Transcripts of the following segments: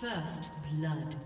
First blood.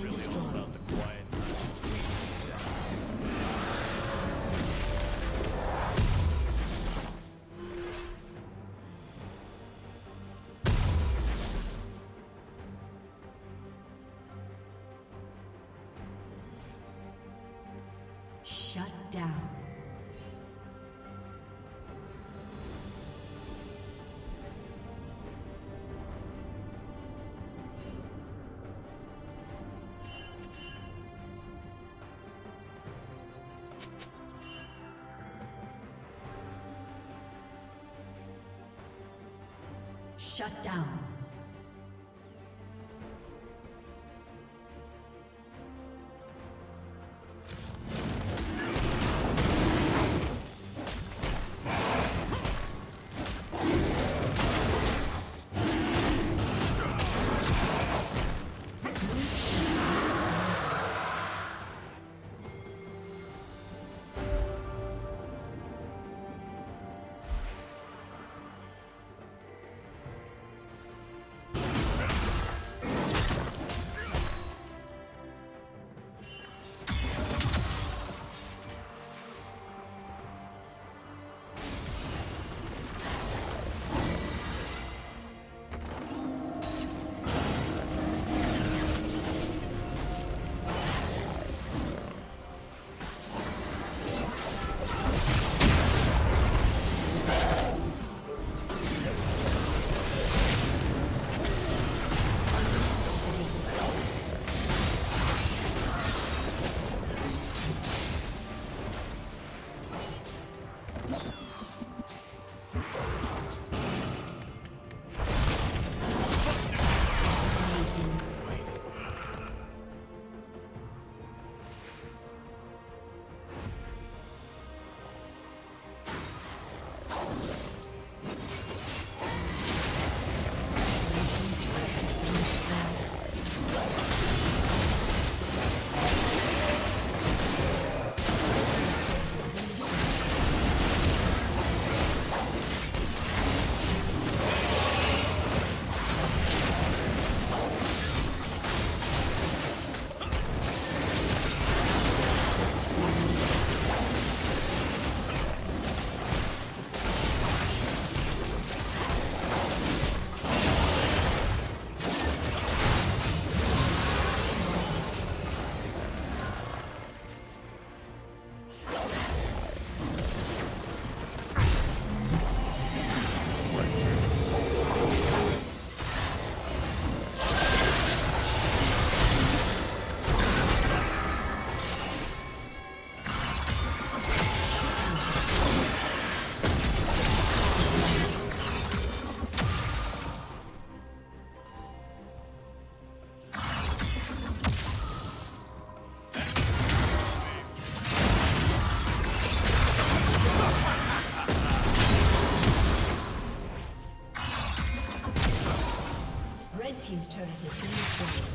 been destroyed. Shut down. Shut down. Team's turret has been destroyed.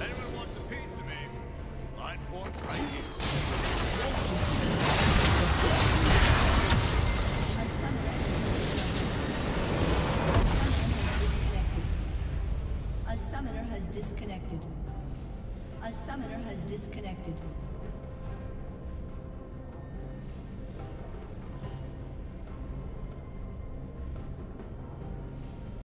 Anyone wants a piece of me? Line 4's right here. A summoner has disconnected. A summoner has disconnected. A summoner has disconnected.